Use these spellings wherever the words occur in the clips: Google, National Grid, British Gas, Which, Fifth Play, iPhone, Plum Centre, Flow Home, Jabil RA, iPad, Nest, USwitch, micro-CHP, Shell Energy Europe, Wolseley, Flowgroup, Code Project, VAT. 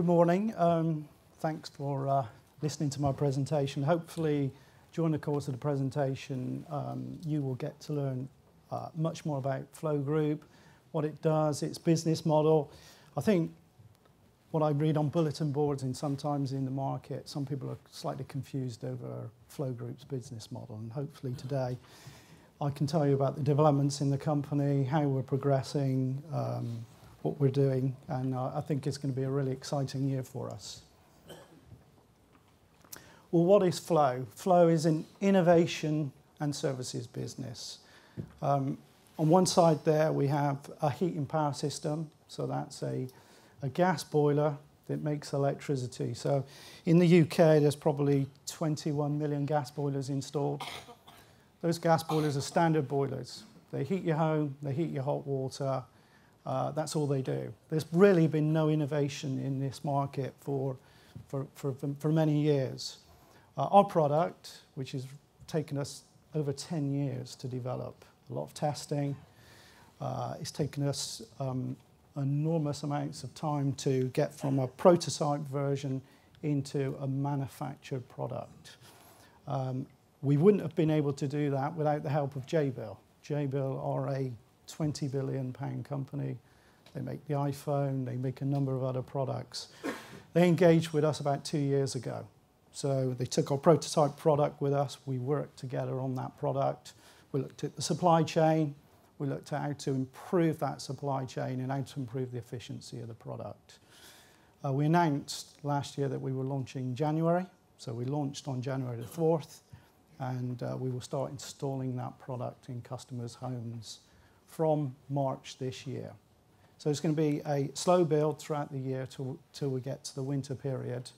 Good morning. Thanks for listening to my presentation. Hopefully, during the course of the presentation, you will get to learn much more about Flowgroup, what it does, its business model. I think what I read on bulletin boards and sometimes in the market, some people are slightly confused over Flowgroup's business model, and hopefully today I can tell you about the developments in the company, how we're progressing, what we're doing, and I think it's going to be a really exciting year for us. Well, what is Flow? Flow is an innovation and services business. On one side there we have a heat and power system, so that's a gas boiler that makes electricity. So in the UK there's probably 21 million gas boilers installed. Those gas boilers are standard boilers. They heat your home, they heat your hot water. That's all they do. There's really been no innovation in this market for many years. Our product, which has taken us over 10 years to develop, a lot of testing, it's taken us enormous amounts of time to get from a prototype version into a manufactured product. We wouldn't have been able to do that without the help of Jabil. Jabil RA, £20 billion company. They make the iPhone, they make a number of other products. They engaged with us about 2 years ago. So they took our prototype product with us, we worked together on that product, we looked at the supply chain, we looked at how to improve that supply chain and how to improve the efficiency of the product. We announced last year that we were launching in January, so we launched on January the 4th, and we will start installing that product in customers' homes from March this year. So it's going to be a slow build throughout the year till we get to the winter period,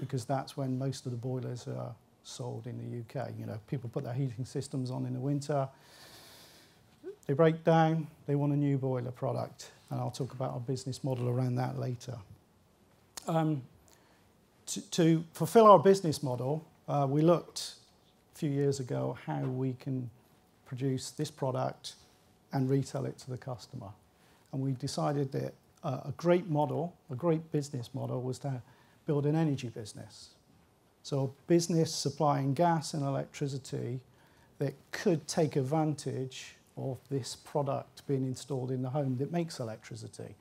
because that's when most of the boilers are sold in the UK. You know, people put their heating systems on in the winter, they break down, they want a new boiler product, and I'll talk about our business model around that later. To fulfill our business model, we looked a few years ago how we can produce this product and retail it to the customer. And we decided that a great model, a great business model, was to build an energy business. So a business supplying gas and electricity that could take advantage of this product being installed in the home that makes electricity.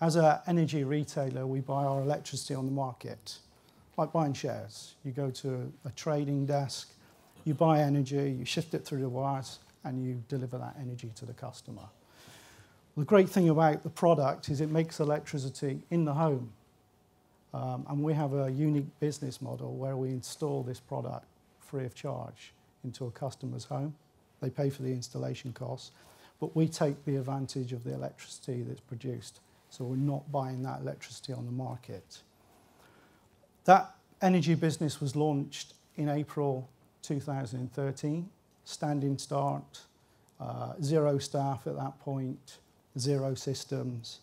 As an energy retailer, we buy our electricity on the market, like buying shares. You go to a trading desk, you buy energy, you shift it through the wires, and you deliver that energy to the customer. The great thing about the product is it makes electricity in the home. And we have a unique business model where we install this product free of charge into a customer's home. They pay for the installation costs, but we take the advantage of the electricity that's produced. So we're not buying that electricity on the market. That energy business was launched in April 2013. Standing start, zero staff at that point, zero systems.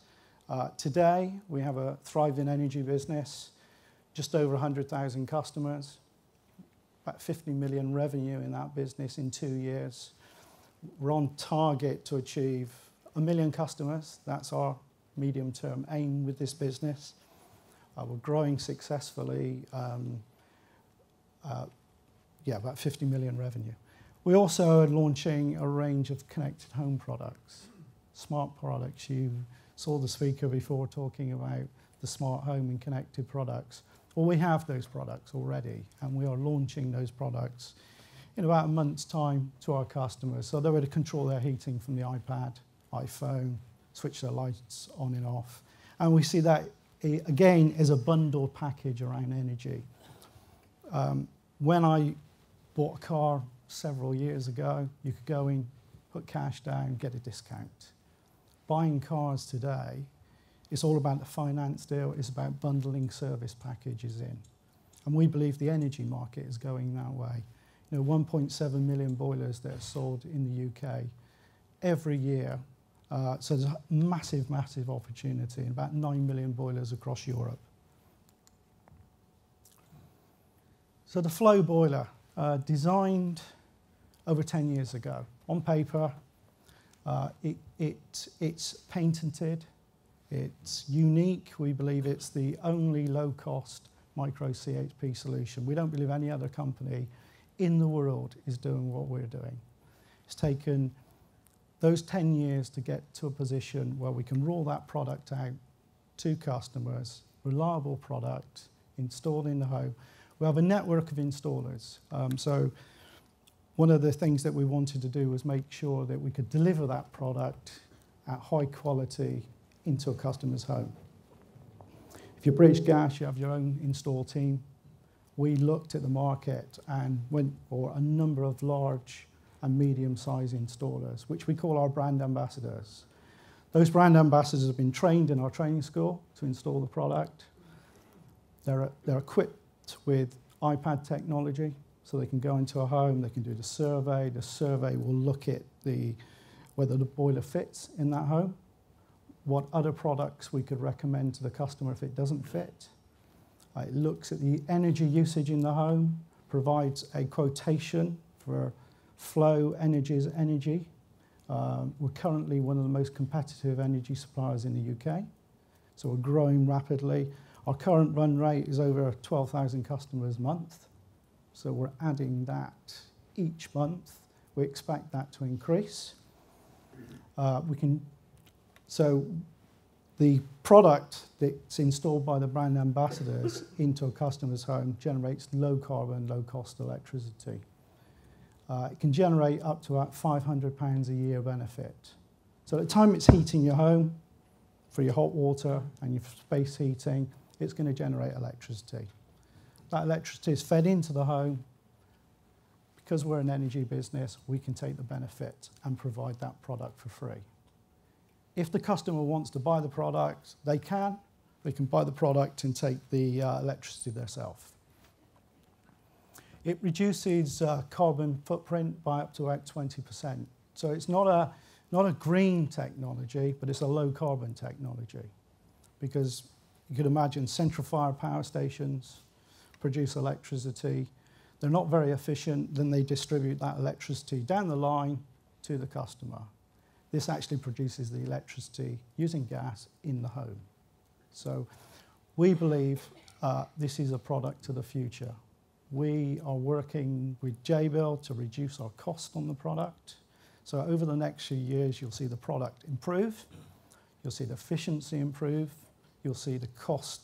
Today, we have a thriving energy business, just over 100,000 customers, about 50 million revenue in that business in 2 years. We're on target to achieve 1 million customers. That's our medium-term aim with this business. We're growing successfully, about 50 million revenue. We also are launching a range of connected home products, smart products. You saw the speaker before talking about the smart home and connected products. Well, we have those products already, and we are launching those products in about a month's time to our customers. So they're able to control their heating from the iPad, iPhone, switch their lights on and off. And we see that, again, as a bundled package around energy. When I bought a car several years ago, you could go in, put cash down, get a discount. Buying cars today, it's all about the finance deal, it's about bundling service packages in. And we believe the energy market is going that way. You know, 1.7 million boilers that are sold in the UK every year. So there's a massive, massive opportunity, and about 9 million boilers across Europe. So the Flow boiler, designed over 10 years ago. On paper, it's patented, It's unique. We believe it's the only low-cost micro-CHP solution. We don't believe any other company in the world is doing what we're doing. It's taken those 10 years to get to a position where we can roll that product out to customers, reliable product, installed in the home. We have a network of installers. So one of the things that we wanted to do was make sure that we could deliver that product at high quality into a customer's home. If you're British Gas, you have your own install team. We looked at the market and went for a number of large and medium-sized installers, which we call our brand ambassadors. Those brand ambassadors have been trained in our training school to install the product. They're equipped with iPad technology, so they can go into a home, they can do the survey. The survey will look at whether the boiler fits in that home, what other products we could recommend to the customer if it doesn't fit. It looks at the energy usage in the home, provides a quotation for Flow Energy's energy. We're currently one of the most competitive energy suppliers in the UK, so we're growing rapidly. Our current run rate is over 12,000 customers a month, so we're adding that each month. We expect that to increase. So the product that's installed by the brand ambassadors into a customer's home generates low carbon, low cost electricity. It can generate up to about £500 a year benefit. So at the time it's heating your home for your hot water and your space heating, it's going to generate electricity. That electricity is fed into the home. Because we're an energy business, we can take the benefit and provide that product for free. If the customer wants to buy the product, they can buy the product and take the electricity themselves. It reduces carbon footprint by up to about 20%. So it's not a green technology, but it's a low carbon technology, because you could imagine central fire power stations produce electricity. They're not very efficient, then they distribute that electricity down the line to the customer. This actually produces the electricity using gas in the home. So we believe this is a product to the future. We are working with Jabil to reduce our cost on the product. So over the next few years, you'll see the product improve. You'll see the efficiency improve. You'll see the cost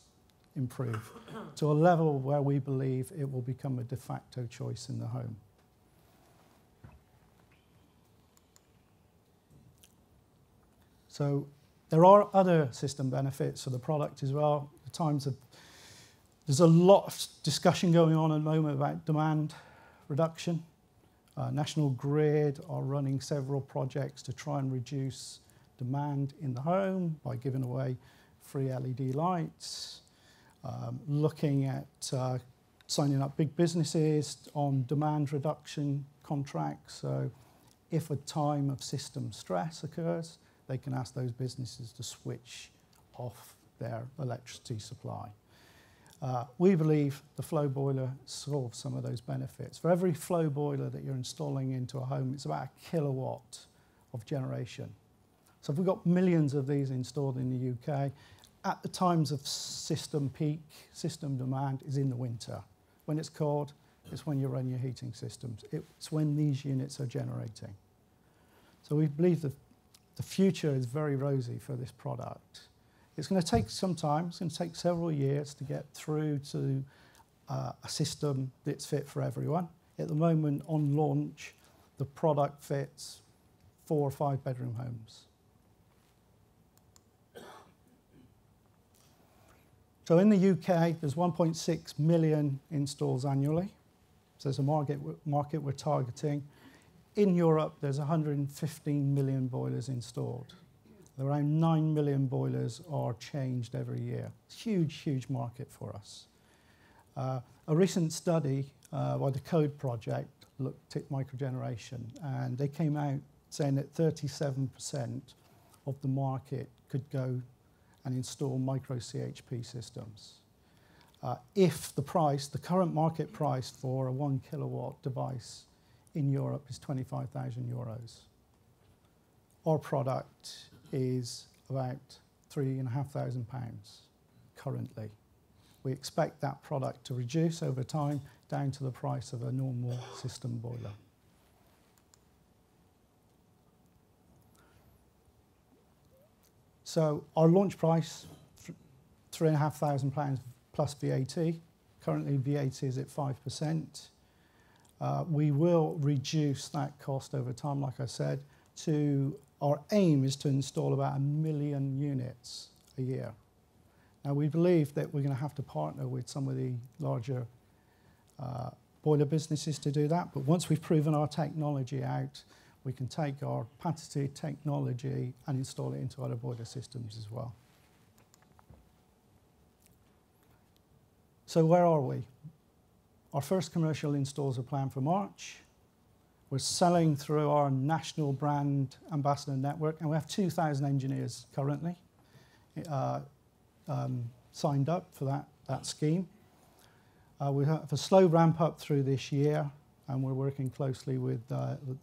improve to a level where we believe it will become a de facto choice in the home. So there are other system benefits for the product as well. There's a lot of discussion going on at the moment about demand reduction. National Grid are running several projects to try and reduce demand in the home by giving away free LED lights, looking at signing up big businesses on demand reduction contracts. So if a time of system stress occurs, they can ask those businesses to switch off their electricity supply. We believe the flow boiler solves some of those benefits. For every flow boiler that you're installing into a home, it's about a kilowatt of generation. So if we've got millions of these installed in the UK, at the times of system peak, system demand is in the winter. When it's cold, it's when you run your heating systems. It's when these units are generating. So we believe that the future is very rosy for this product. It's going to take some time. It's going to take several years to get through to a system that's fit for everyone. At the moment, on launch, the product fits 4 or 5 bedroom homes. So in the UK, there's 1.6 million installs annually. So it's a market we're targeting. In Europe, there's 115 million boilers installed. Around 9 million boilers are changed every year. Huge, huge market for us. A recent study by the Code Project looked at microgeneration, and they came out saying that 37% of the market could go and install micro-CHP systems. If the current market price for a 1 kilowatt device in Europe is €25,000. Our product is about £3,500 currently. We expect that product to reduce over time down to the price of a normal system boiler. So our launch price, £3,500 plus VAT. Currently VAT is at 5%. We will reduce that cost over time, like I said, to our aim is to install about 1 million units a year. Now we believe that we're going to have to partner with some of the larger boiler businesses to do that, but once we've proven our technology out, we can take our patented technology and install it into other boiler systems as well. So where are we? Our first commercial installs are planned for March. We're selling through our national brand ambassador network, and we have 2,000 engineers currently signed up for that scheme. We have a slow ramp up through this year, and we're working closely with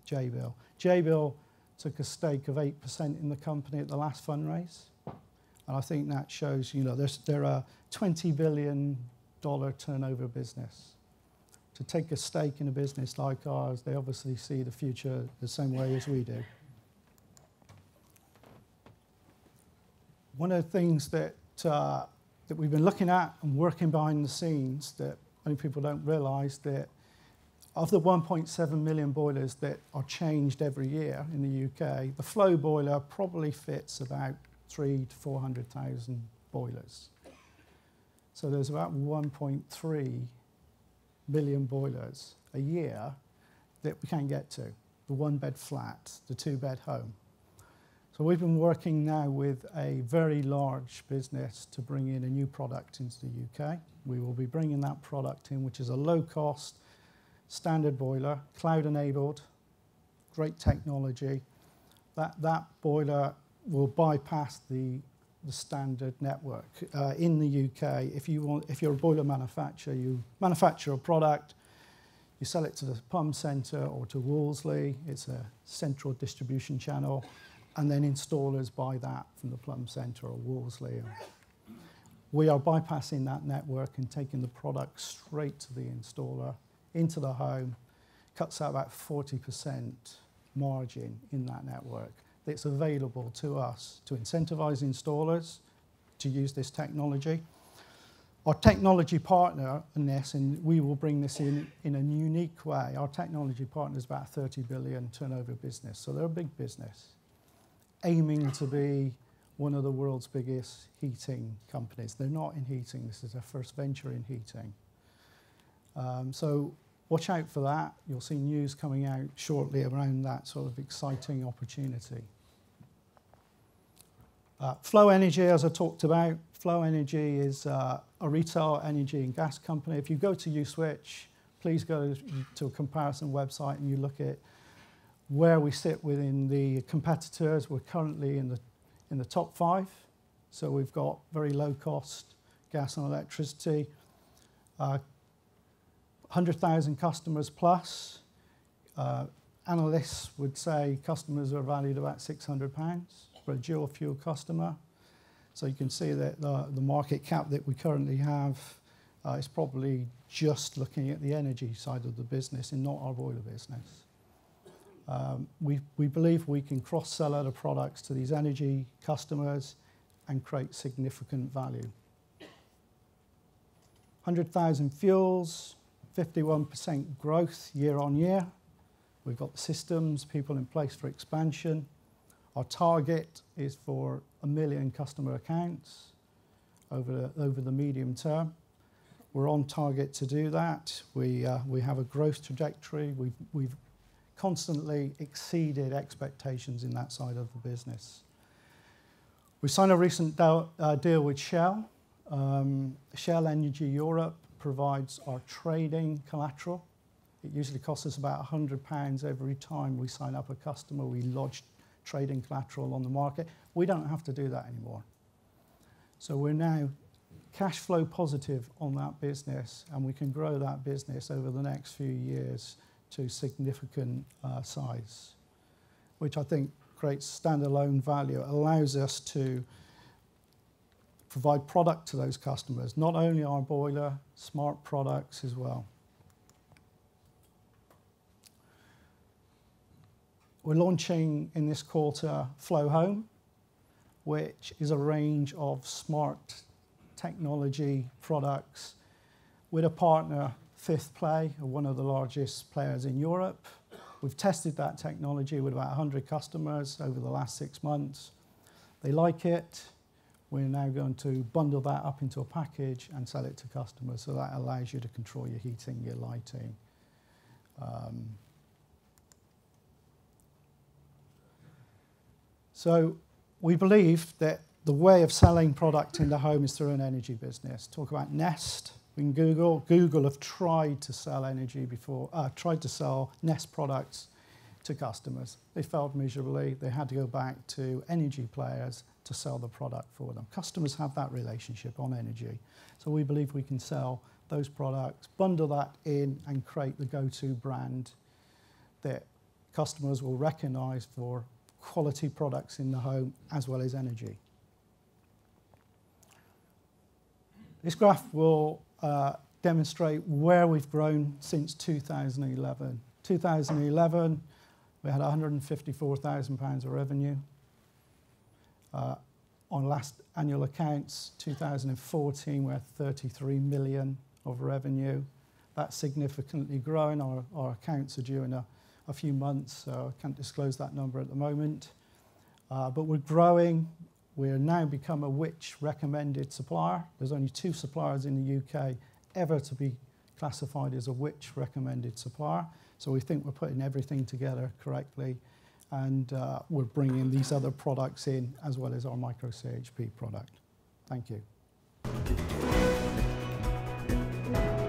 Jabil. Jabil took a stake of 8% in the company at the last fundraise, and I think that shows, you know, they're a $20 billion turnover business. To take a stake in a business like ours, they obviously see the future the same way as we do. One of the things that we've been looking at and working behind the scenes that many people don't realise, that of the 1.7 million boilers that are changed every year in the UK, the flow boiler probably fits about 300,000 to 400,000 boilers. So there's about 1.3 million boilers a year that we can't get to, the one-bed flat, the two-bed home. So we've been working now with a very large business to bring in a new product into the UK. We will be bringing that product in, which is a low-cost standard boiler, cloud-enabled, great technology. That boiler will bypass the standard network in the UK. If you're a boiler manufacturer, you manufacture a product, you sell it to the Plum Centre or to Wolseley. It's a central distribution channel, and then installers buy that from the Plum Centre or Wolseley. We are bypassing that network and taking the product straight to the installer into the home. Cuts out about 40% margin in that network. That's available to us to incentivize installers to use this technology. Our technology partner, Nest, and we will bring this in a unique way. Our technology partner is about a 30 billion turnover business, so they're a big business, aiming to be one of the world's biggest heating companies. They're not in heating, this is their first venture in heating. So watch out for that. You'll see news coming out shortly around that sort of exciting opportunity. Flow Energy, as I talked about, Flow Energy is a retail energy and gas company. If you go to USwitch, please go to a comparison website and you look at where we sit within the competitors. We're currently in the top 5, so we've got very low cost gas and electricity. 100,000 customers plus. Analysts would say customers are valued about £600 for a dual fuel customer. So you can see that the market cap that we currently have is probably just looking at the energy side of the business and not our boiler business. We believe we can cross-sell other products to these energy customers and create significant value. 100,000 fuels. 51% growth year on year. We've got the systems, people in place for expansion. Our target is for 1 million customer accounts over the medium term. We're on target to do that. We have a growth trajectory. We've constantly exceeded expectations in that side of the business. We signed a recent deal with Shell. Shell Energy Europe provides our trading collateral. It usually costs us about £100 every time we sign up a customer. We lodge trading collateral on the market. We don't have to do that anymore. So we're now cash flow positive on that business, and we can grow that business over the next few years to significant size, which I think creates standalone value. It allows us to provide product to those customers, not only our boiler, smart products as well. We're launching in this quarter Flow Home, which is a range of smart technology products with a partner, Fifth Play, one of the largest players in Europe. We've tested that technology with about 100 customers over the last 6 months. They like it. We're now going to bundle that up into a package and sell it to customers, so that allows you to control your heating, your lighting. So we believe that the way of selling product in the home is through an energy business. Talk about Nest. We can Google. Google have tried to sell energy before, tried to sell Nest products to customers. They failed miserably. They had to go back to energy players to sell the product for them. Customers have that relationship on energy. So we believe we can sell those products, bundle that in and create the go-to brand that customers will recognise for quality products in the home as well as energy. This graph will demonstrate where we've grown since 2011. 2011, we had £154,000 of revenue. On last annual accounts, 2014, we had 33 million of revenue. That's significantly grown. Our accounts are due in a few months, so I can't disclose that number at the moment. But we're growing. We're now become a Which recommended supplier. There's only 2 suppliers in the UK ever to be classified as a Which recommended supplier. So we think we're putting everything together correctly, and we're bringing these other products in as well as our micro-CHP product. Thank you.